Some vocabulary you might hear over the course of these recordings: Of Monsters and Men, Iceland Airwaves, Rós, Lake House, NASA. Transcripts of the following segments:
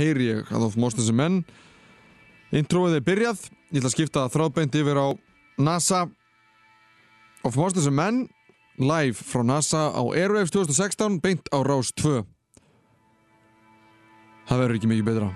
heyri ég að Of Monsters and Men. Introið er byrjað, ég ætla að skipta þráðbeint yfir á NASA. Of Monsters and Men, live frá NASA á Airwaves 2016, beint á Rós 2. Það verður ekki mikið betra.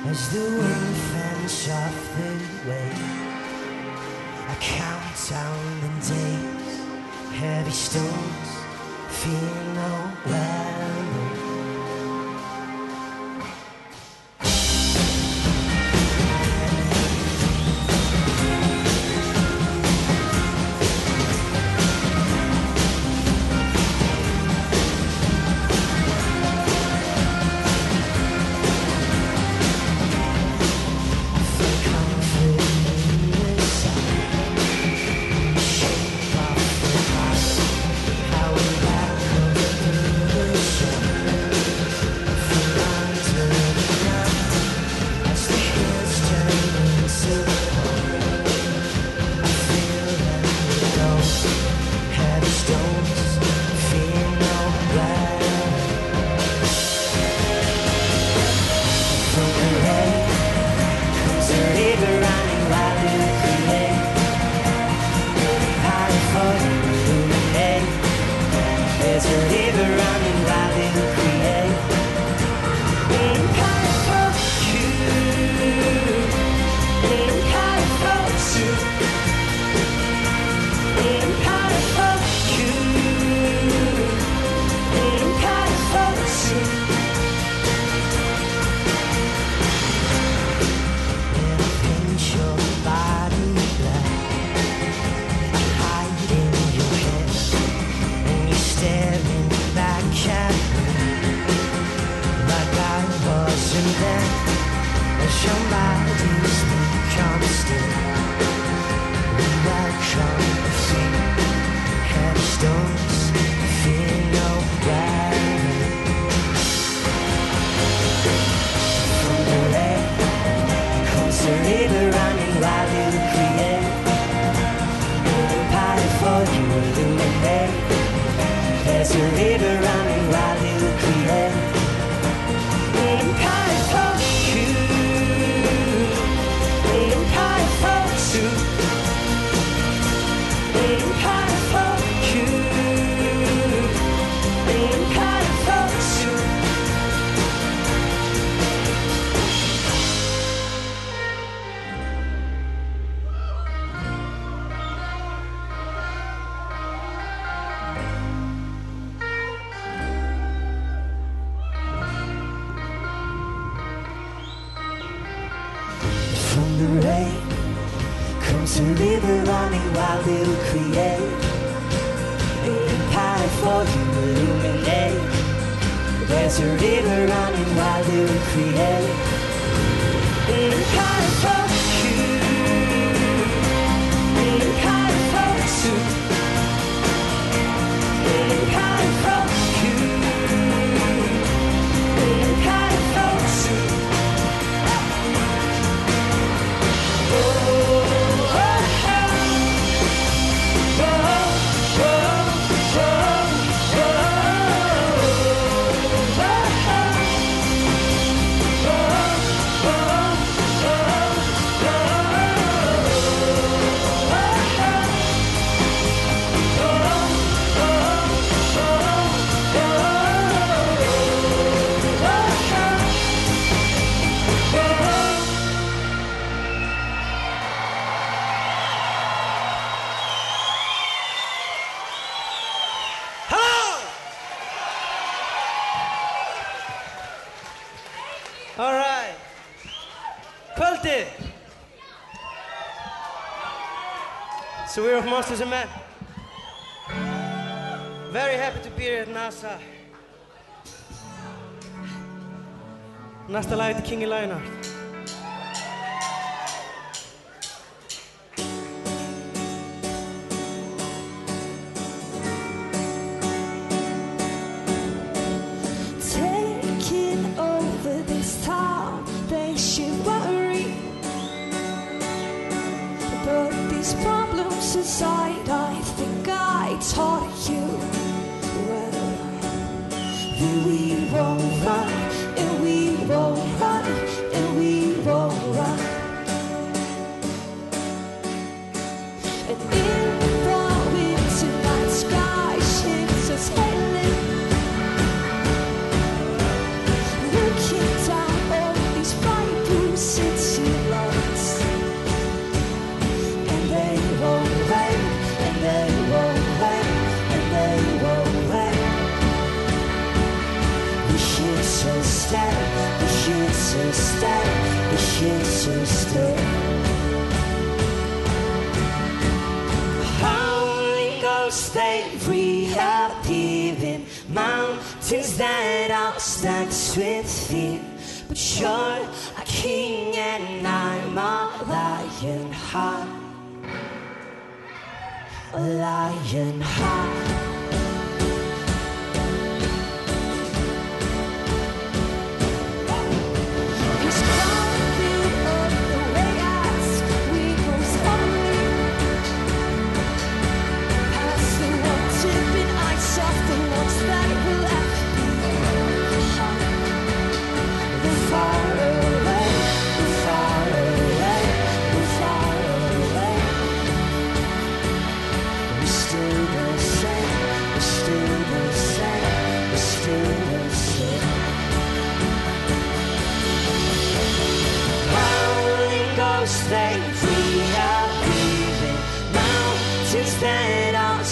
There's a river running wild, it'll create. the rain. Come to live around me while it'll create an empire for you, illuminate. There's a river running while it'll create an empire for you, an empire for two, an empire for you, an empire for two. So we're Of Monsters and Men. Very happy to be here at NASA. Næsta lag til King í Lionheart. Taking over this town, they should worry. But these problems aside, I think I taught you well. And we won't run, and we won't run, and we won't run. And in the winter night sky shifts us heavily, looking down on these bright blue city lights. The shit's so still. Holy Ghost, they rehab even mountains that are stacked with fear. But you're a king and I'm a lion heart. A lion heart. Holy Ghost, they free, can't breathe. Mountains that are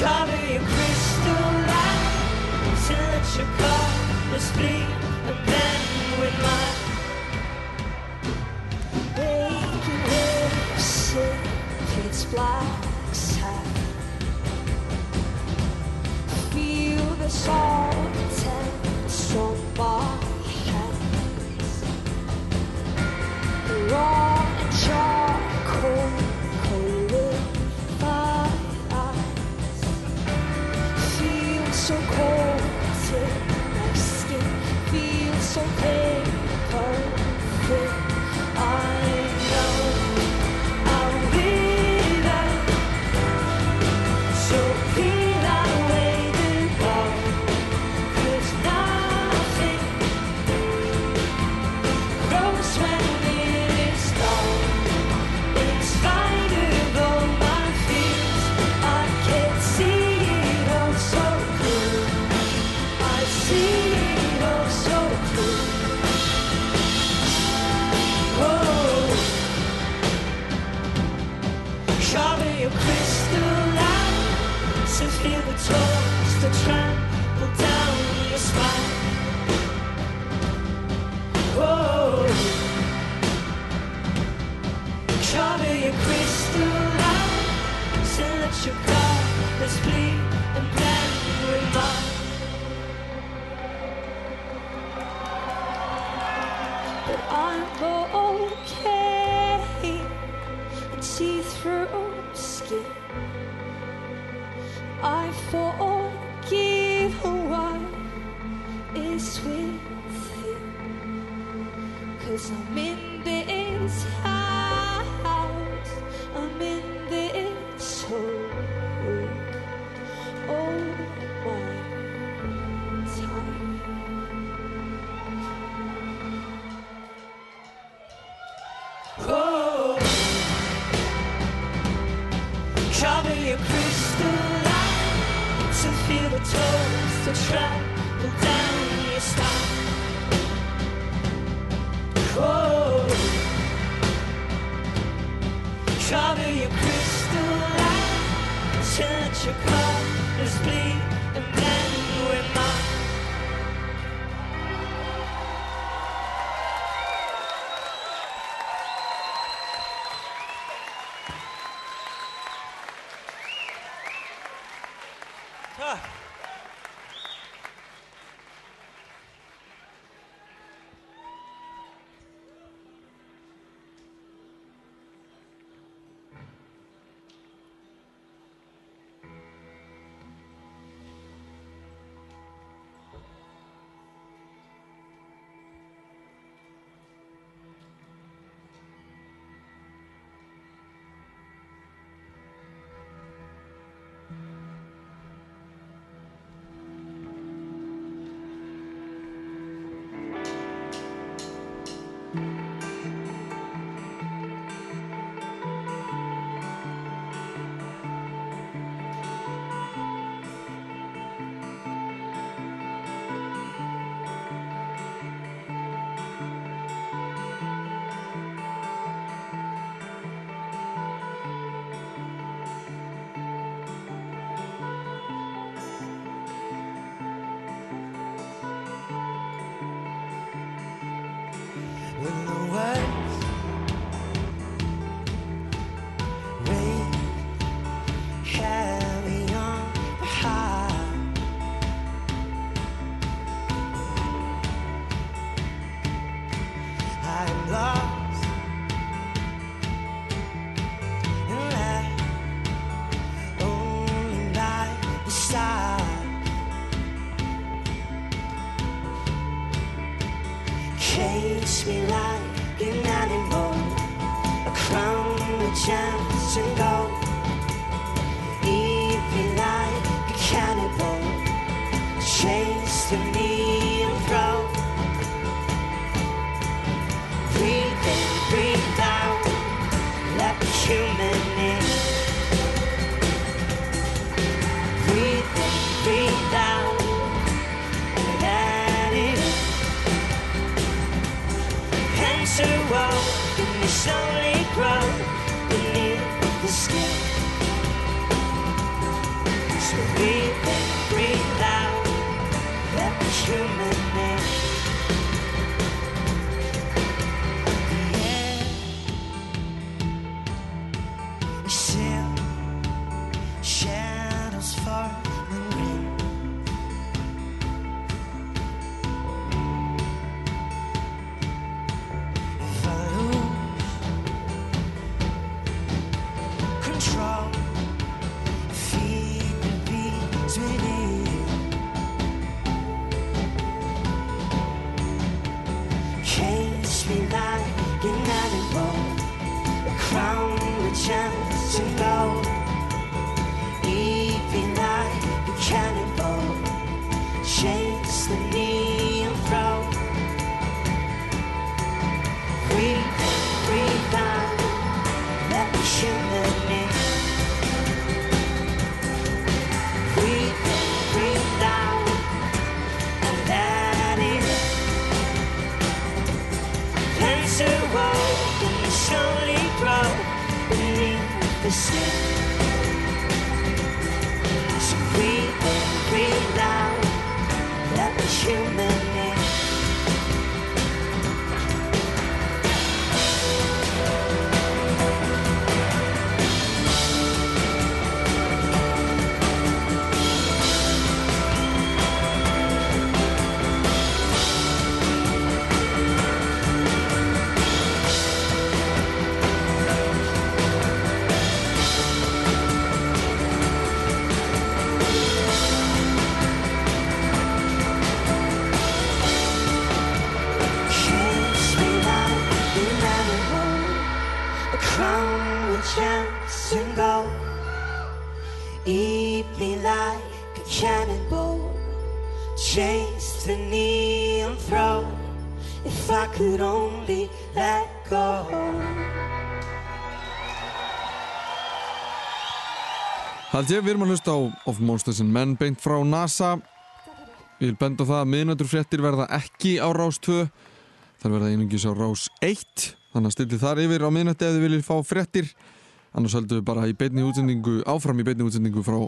color your crystal light till it's your colorless bleed, and then with mine. Making waves, circuits, blocks high. Feel the salt and so far shines. Raw and charcoal. So cold, my skin feels so painful. I know I'm without, so feel I waited for. There's nothing grows when it is gone. In spite of all my fears, I can't see it all so clear. See it all so clear. Whoa. Cover your crystal light to feel the torch to trample down your spine. Whoa. Cover your crystal light to let your colors bleed and then remind. I'm okay and see through skin. I forgive what is within, 'cause I'm in this house, I'm in this home. All my time. Whoa. Cover your crystal light to feel the toes to travel down your spine. Whoa. Cover your crystal light to let your colors bleed and then we're mine. To deeply like a cannonball, chase the neon throne. If I could only let go. Hald ég, við erum að hlusta á Of Monsters and Men beint frá NASA. Ég vil benda á það að miðnæturfréttir verða ekki á Rós 2. Þar verða einungis á Rós 1. Þannig að stilli þar yfir á miðnætti ef þið viljið fá fréttir. Annars höldum við bara áfram í beinni útsendingu frá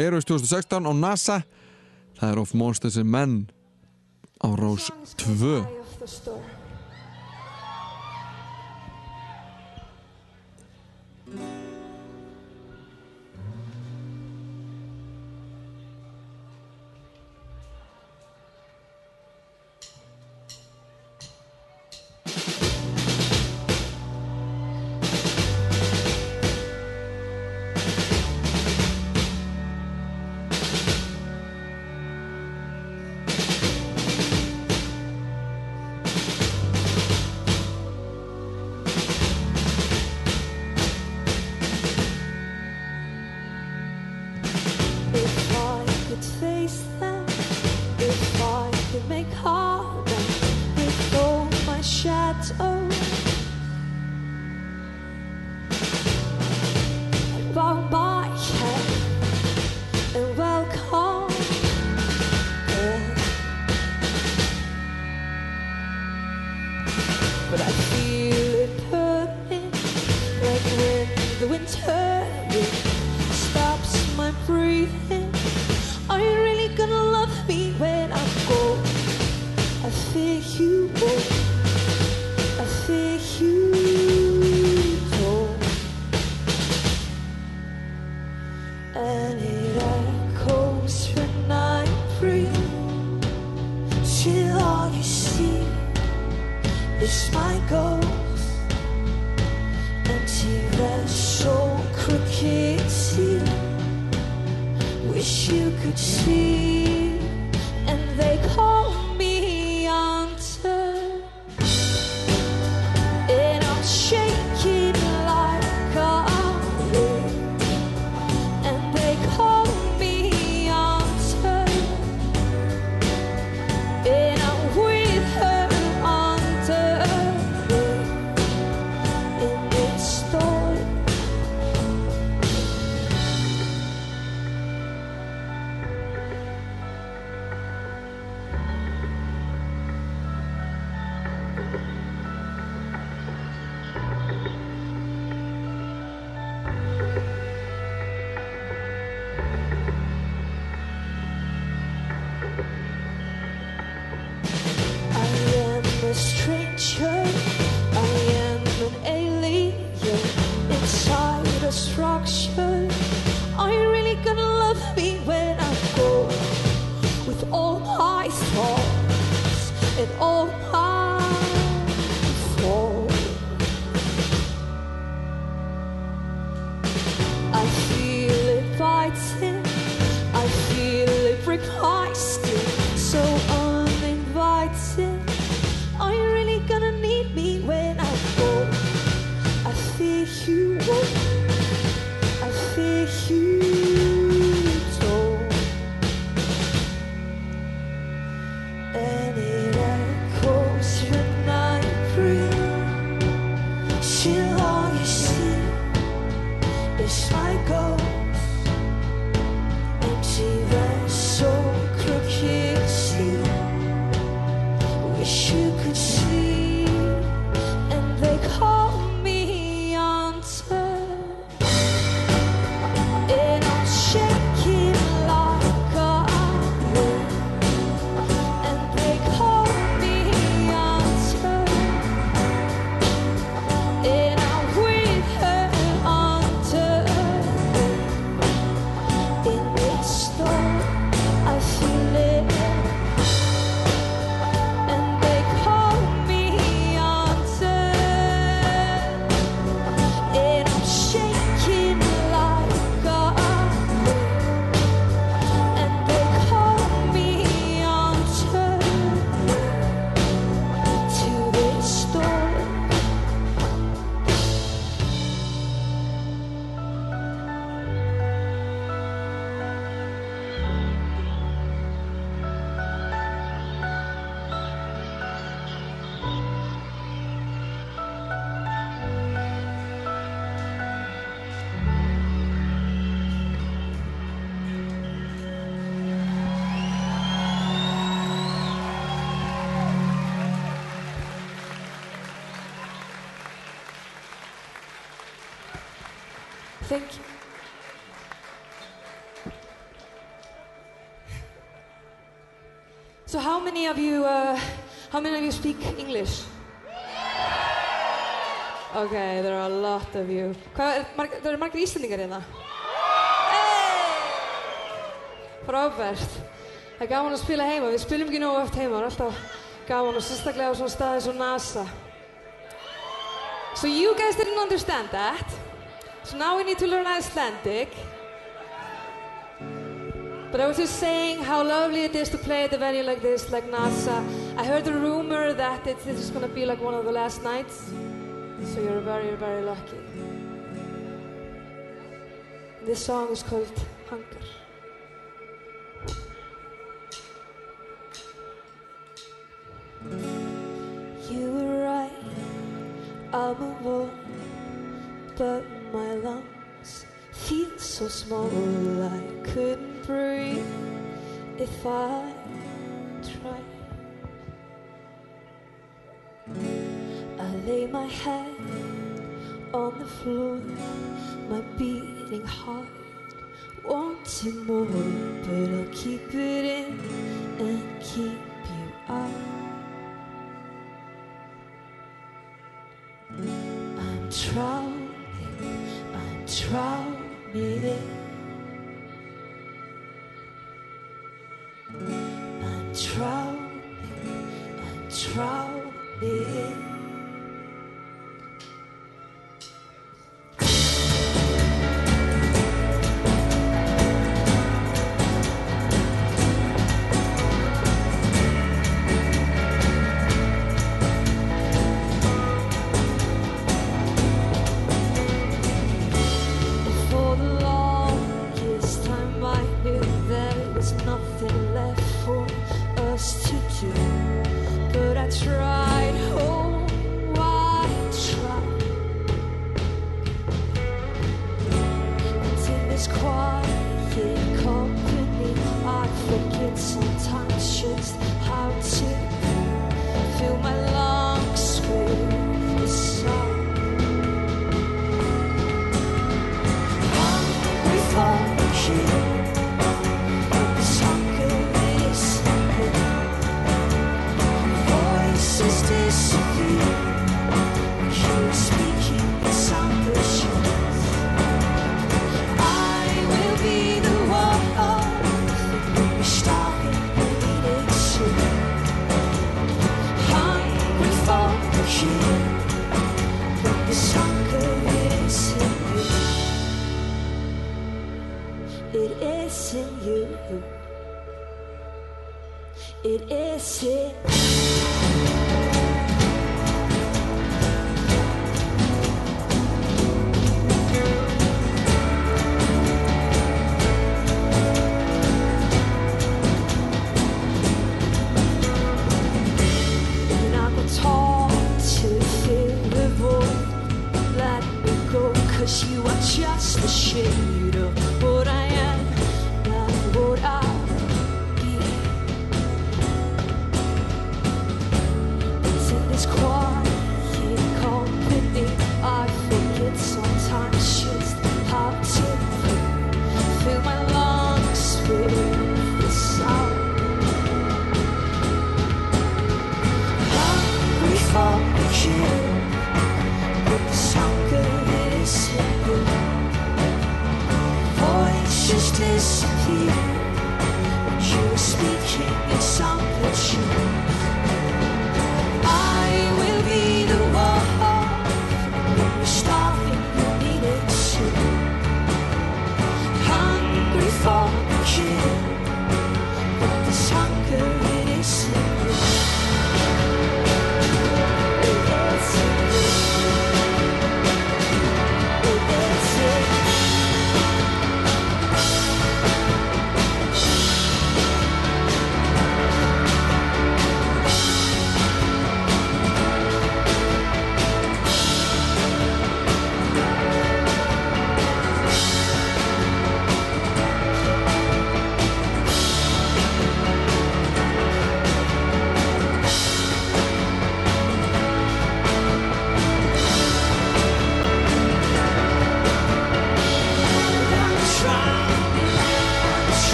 Airwaves 2016 á NASA. Það Of Monsters and Men á Rós 2. Thank you. So how many of you speak English? Okay, there are a lot of you. There are margir Íslendingar hérna. Frábært. Það er gaman að spila heima. Við spilum ekki nógu oft heima. Það er alltaf gaman og sérstaklega á svona staði eins og NASA. So you guys didn't understand that. So now we need to learn Icelandic. But I was just saying how lovely it is to play at a venue like this, like NASA. I heard a rumor that this is going to be like one of the last nights. So you're very, very lucky. This song is called Hunger. You were right, I'm a boy, but my lungs feel so small. I couldn't breathe if I tried. I lay my head on the floor, my beating heart wanting more, but I'll keep it in and keep you out. I'm drowning. I'm drowning. I'm drowning.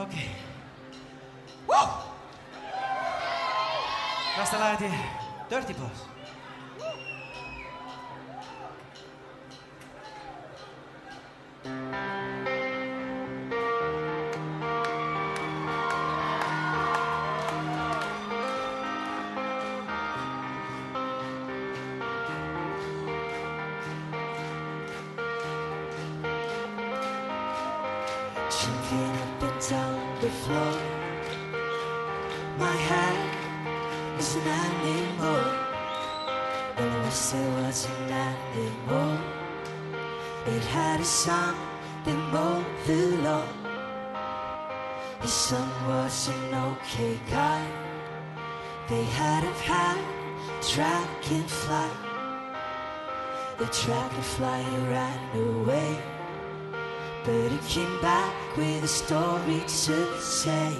Okay. Woo! That's the lady. Dirty boss. Tried to fly it right away, but it came back with a story to say.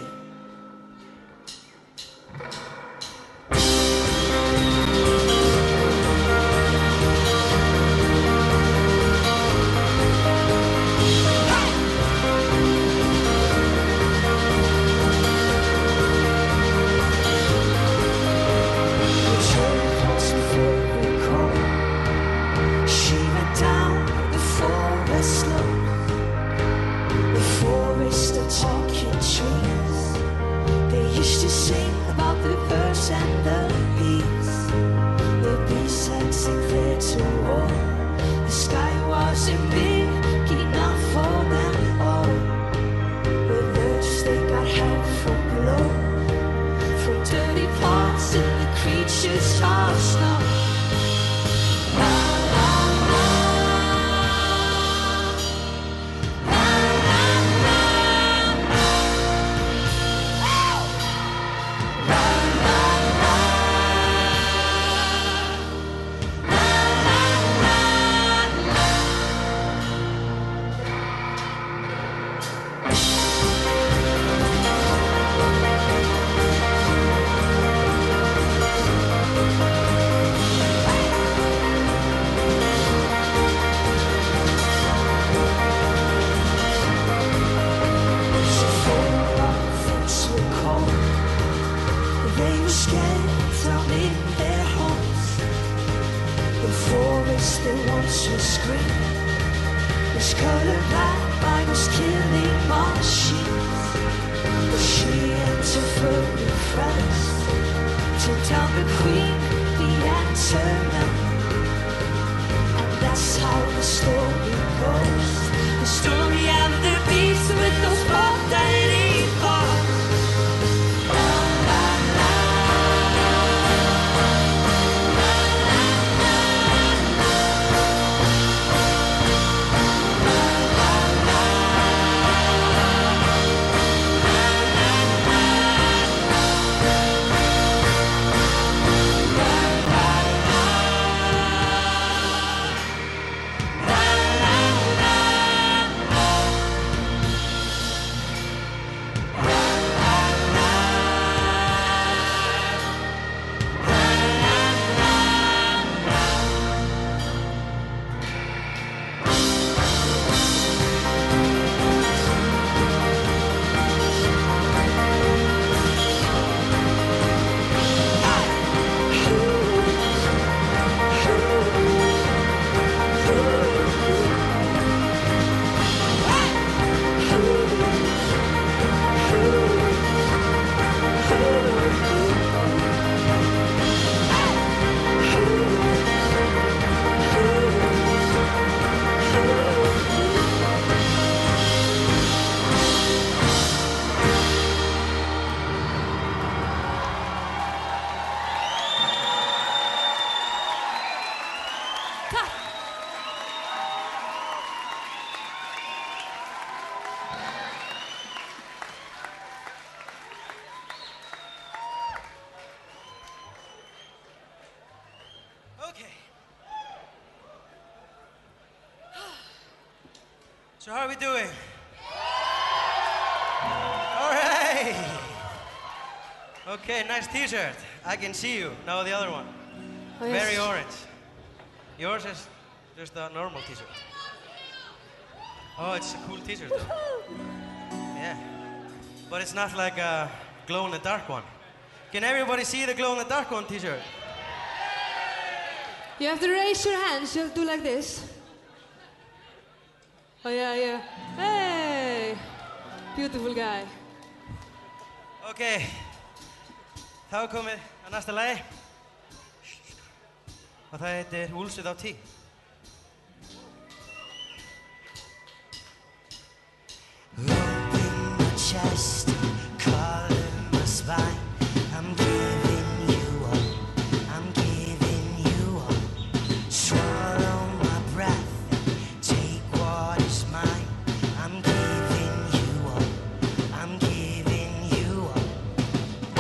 So how are we doing? All right. Okay, nice t-shirt. I can see you. Now the other one. Oh, yes. Very orange. Yours is just a normal t-shirt. Oh, it's a cool t-shirt though. Yeah. But it's not like a glow-in-the-dark one. Can everybody see the glow-in-the-dark one t-shirt? You have to raise your hands. You'll do like this. Oh, yeah, yeah. Hey! Beautiful guy. Okay. Þá er komið að næsta lagi og það heitir Wolves Without Teeth. Rubbing my chest, calling my spine. I'm giving you up, I'm giving you up. Swallow my breath, take what is mine. I'm giving you up, I'm giving you up.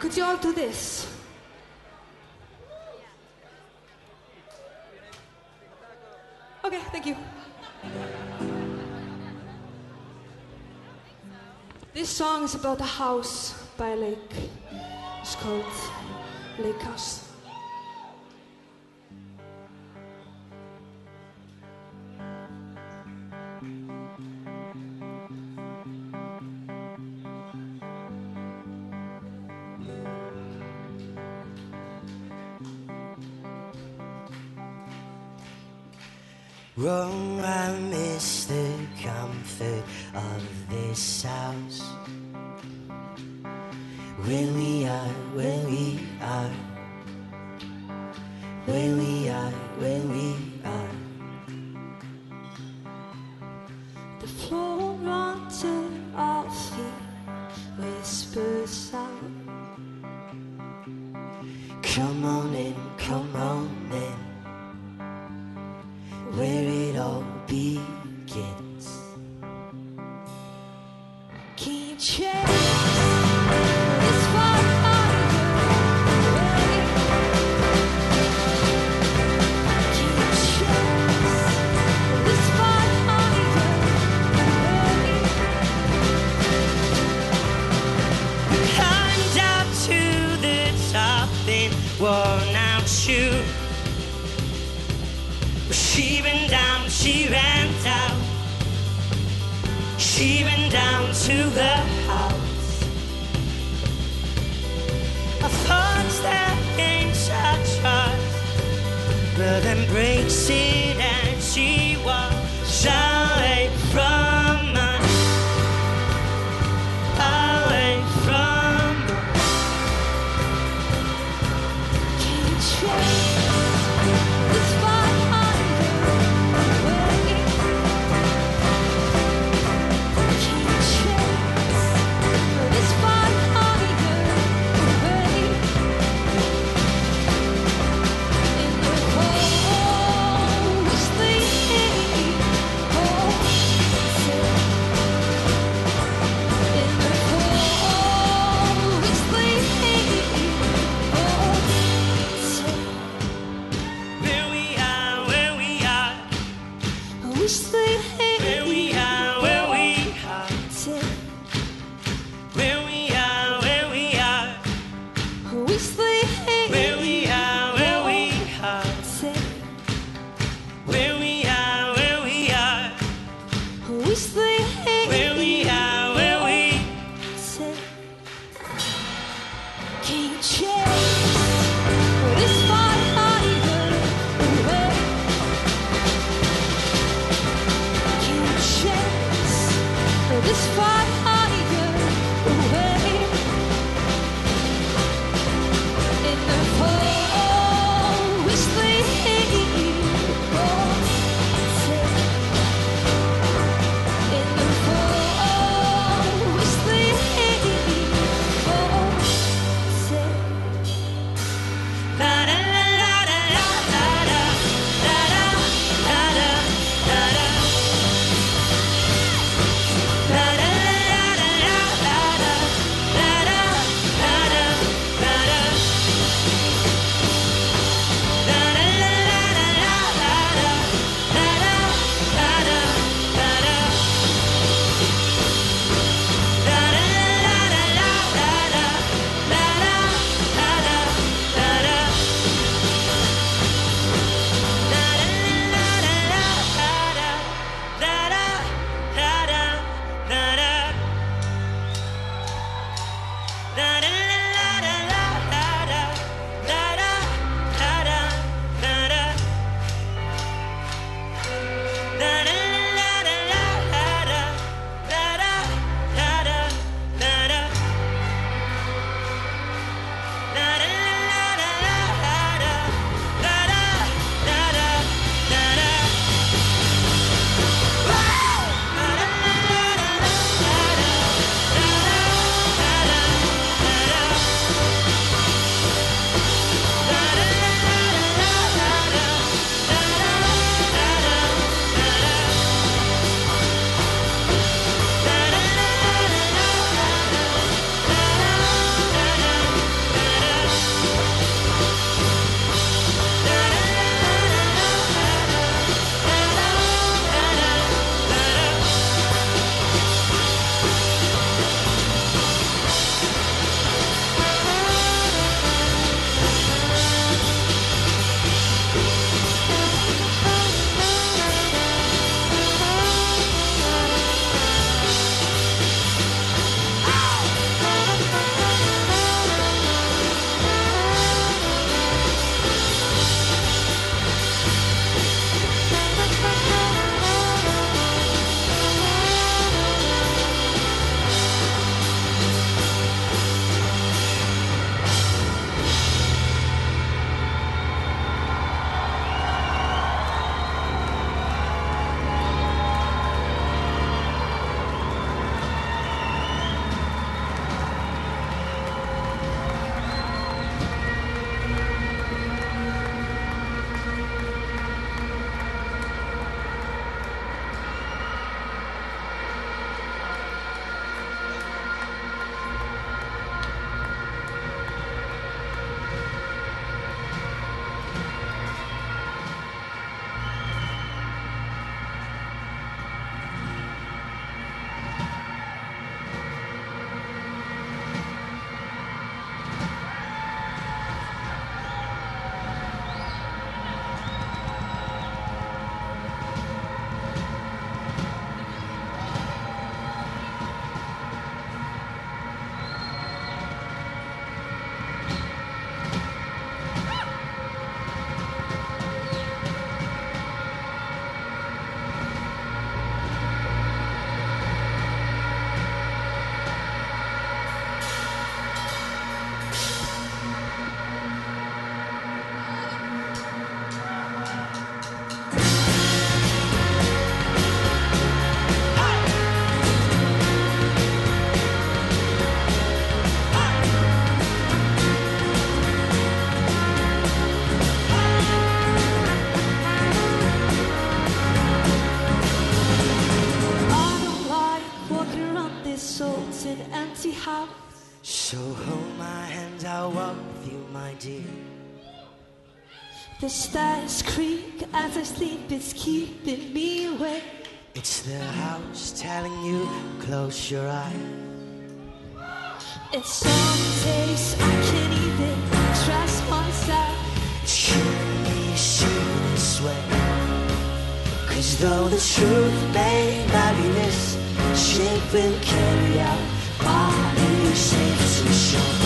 Could you all do this? Okay, thank you. This song is about a house by a lake. It's called Lake House. Wrong, I miss the comfort of this house. Where we are. The floor under our feet whispers out. Come on in, come on in. Where it all begins. Keep chasing. Climbed up to the top in worn-out shoes. She ran down. She ran down to the house. I thought that things had charged, but then breaks it and she walks away from us. Away from us. Can't you this far? house. So hold my hand, I'll walk with you, my dear. The stairs creak as I sleep, it's keeping me awake. It's the house telling you, close your eyes. It's some days I can't even trust myself. It's killing me, seeing this way. Cause though the truth may not be this, she will carry out all the shapes and shores.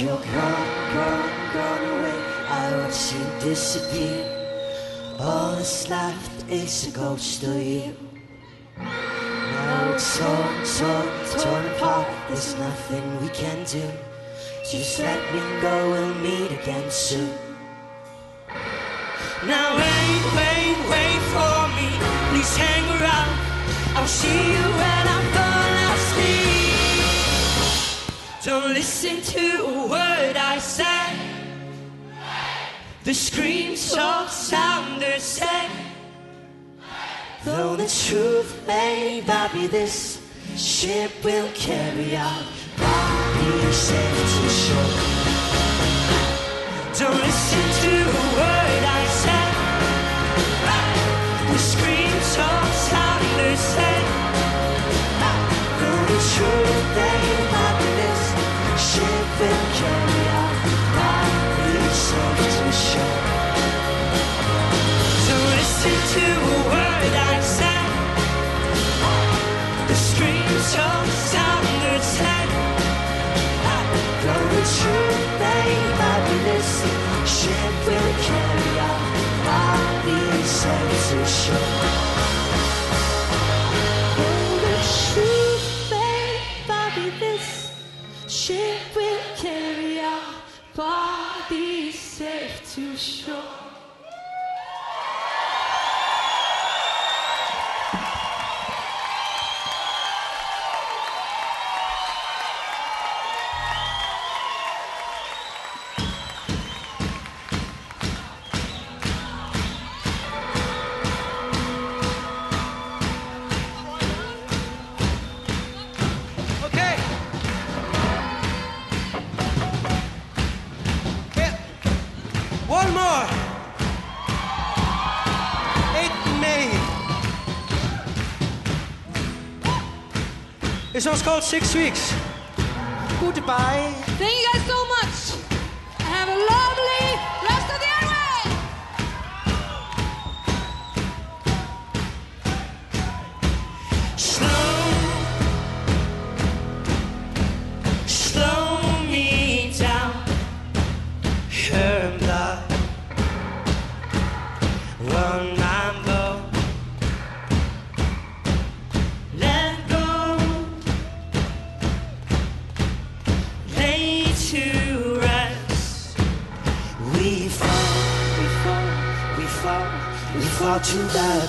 You're gone, gone, gone away. I watch you disappear. All that's left is a ghost of you. Now it's torn, torn, torn apart. There's nothing we can do. Just let me go, we'll meet again soon. Now wait, wait, wait for me. Please hang around. I'll see you when I'm gone, I'll sleep. Don't listen to a word I say. The screams of sound the same. Though the truth may not be this, ship will carry out body safe to shore. Don't listen to a word I say. The screams of sound the same. Though the truth may not be this, ship will carry out by itself to shore. So listen to a word I said. The streams of sound that said, though the truth may not be this, ship will carry out by itself to shore. Ship will carry our bodies safe to shore. This one's called 6 Weeks. Goodbye. Thank you guys so much. And have a lovely rest of the airway. Slow me down. far too bad.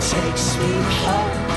Takes me home.